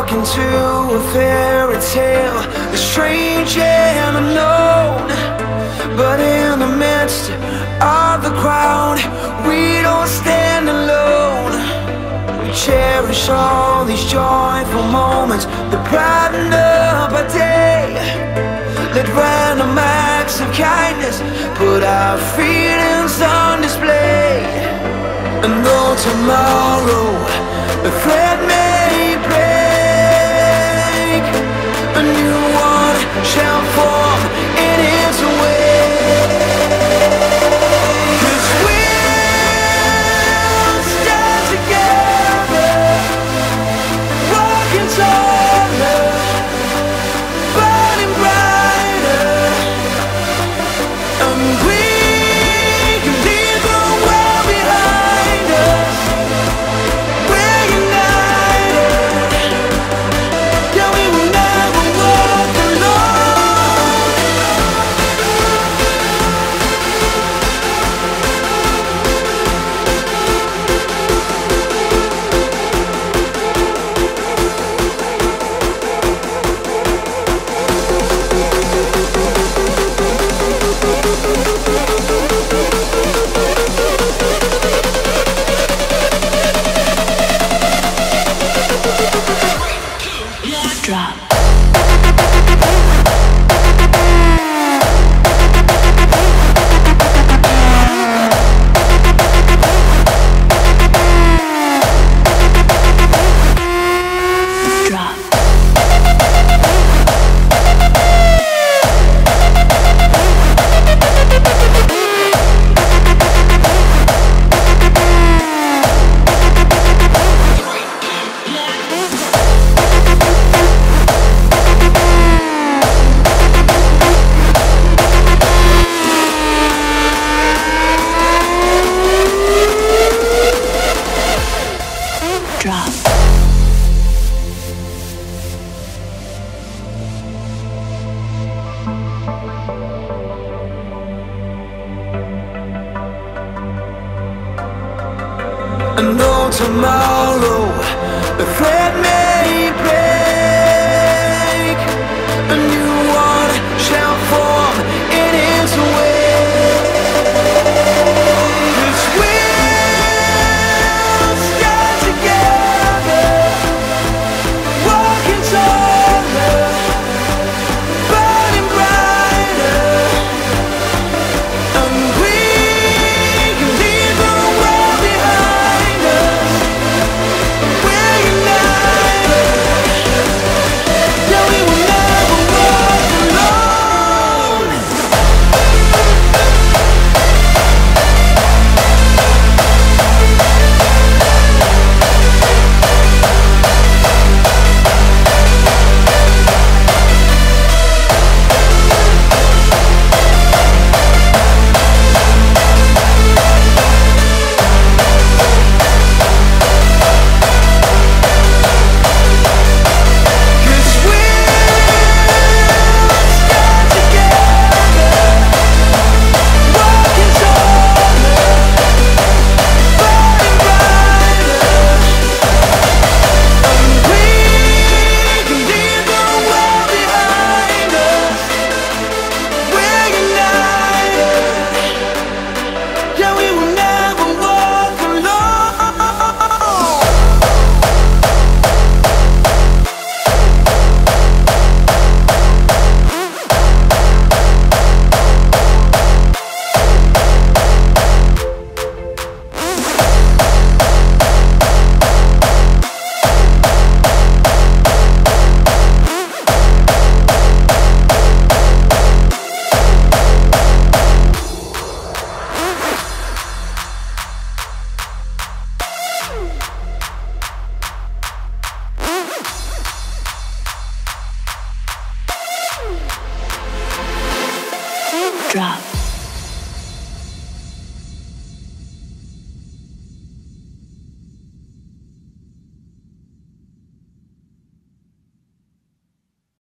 walk into a fairy tale, a strange and unknown. But in the midst of the crowd, we don't stand alone. We cherish all these joyful moments that brighten up our day. Let random acts of kindness put our feelings on display. And though tomorrow the thread may break, a new one shall form in its way. 'Cause we'll stand together, walking taller, burning brighter, and we can leave the world behind us. We're united, yeah, we will never walk tomorrow, the thread may break, a new one shall form in its way. 'Cause we'll stand together, walking taller, burning brighter, and we can leave the world behind us. Drop.